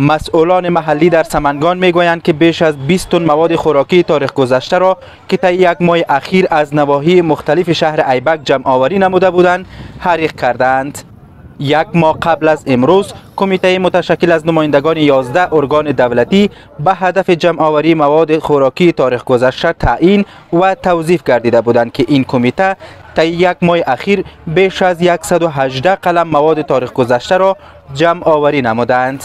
مسئولان محلی در سمنگان میگویند که بیش از 20 تن مواد خوراکی تاریخ گذشته را که طی یک ماه اخیر از نواحی مختلف شهر ایبک جمع آوری نموده بودند حریق کردند. یک ماه قبل از امروز کمیته متشکل از نمایندگان 11 ارگان دولتی به هدف جمع آوری مواد خوراکی تاریخ گذشته تعیین و توظیف گردیده بودند که این کمیته طی یک ماه اخیر بیش از 118 قلم مواد تاریخ گذشته را جمع آوری نمودند.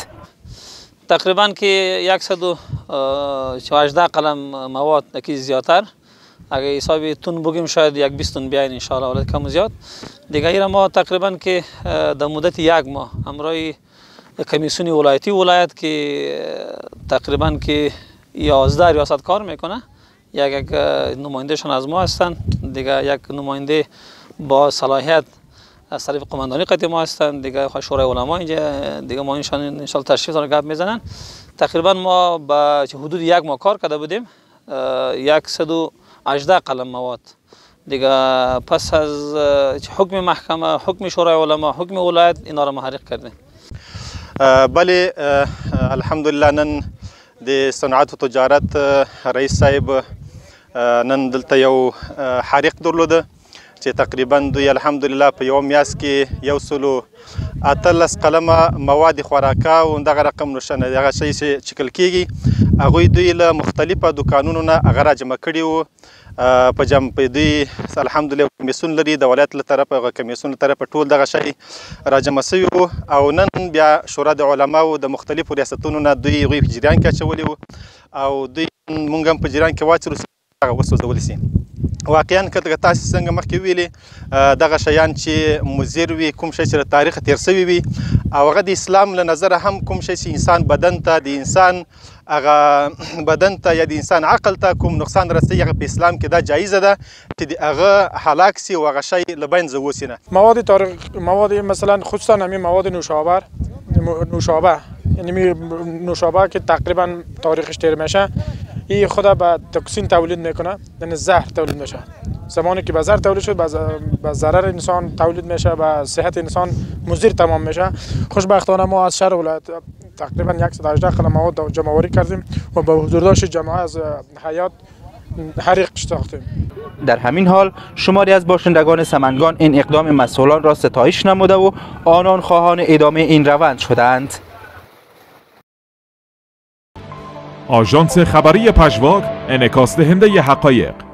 تقریبا که 114 قلم مواد نکی زیادتر اگه حساب تون بگیم شاید یک 20 تن بیاین ان شاء الله ولات کم زیاد دیگه. ما تقریبا که در مدت یک ماه همراه کمیسیون ولایتی ولایت که تقریبا که 11 ریاست کار میکنه، یک نمایندهشان از ما هستند، دیگه یک نماینده با صلاحیت از طرف قماندانی قطعه ما هستند، دیگه شورای علما اینجا دیگه ما انشان ان شاء الله تشریف دارن گپ میزنن. تقریبا ما به حدود یک ماه کار کرده بودیم 118 قلم مواد دیگه. پس از حکم محکمه، حکم شورای علما، حکم ولایت اینا را محریق کردیم. بله الحمدلله نن د صنعت و تجارت رئیس صاحب نن دلته یو حریق درلوده چې تقریبا دوی الحمدلله په یو میاس کې 118 قلمه مواد خوراکه او دغه رقم نشانه دغه شی چې چکل کیږي هغوی دوی له مختلفو دوکانونو نه هغه راجمع کړي وو په جمع. دوی الحمدلله کمیسیون لري د ولایت له طرفه، هغه کمیسیون له طرفه ټول دغه شی راجمع سوي وو او نن بیا شورا د علماو د مختلفو ریاستونو نه دوی هغوی په جریان کې اچولي وو او دوی موږ هم په جریان کې واچولو چې هغه وسوځولی سي. واقعا که تاسو څنګه مخکې ویلې دغه شیان چې مضر وي، کوم شی چې له تاریخه تېر سوي وي او هغه د اسلام له نظره هم کوم شی چې انسان بدن ته د انسان هغه بدن ته یا د انسان عقل ته کوم نقصان رسوي هغه په اسلام کې دا جایزه ده چې هغه هلاک سي او هغه شی له منځه ووسي. نه مواد تاریخ، مواد مثلا خصوصا همین مواد نوشابه یعنی نوشابه که تقریبا تاریخش تېر میشه این خدا به تکسین تولید میکنه، یعنی زهر تولید میشه. زمانی که به زهر تولید شد به ضرر انسان تولید میشه، به صحت انسان مضر تمام میشه. خوشبختانه ما از شهر ولایت تقریبا 118 قلم مواد جمع آوری کردیم و به حضور داشت جماعه از حیات حریق ساختیم. در همین حال شماری از باشندگان سمنگان این اقدام مسئولان را ستایش نموده و آنان خواهان ادامه این روند شدند. آژانس خبری پژواک، انعکاس دهنده حقایق.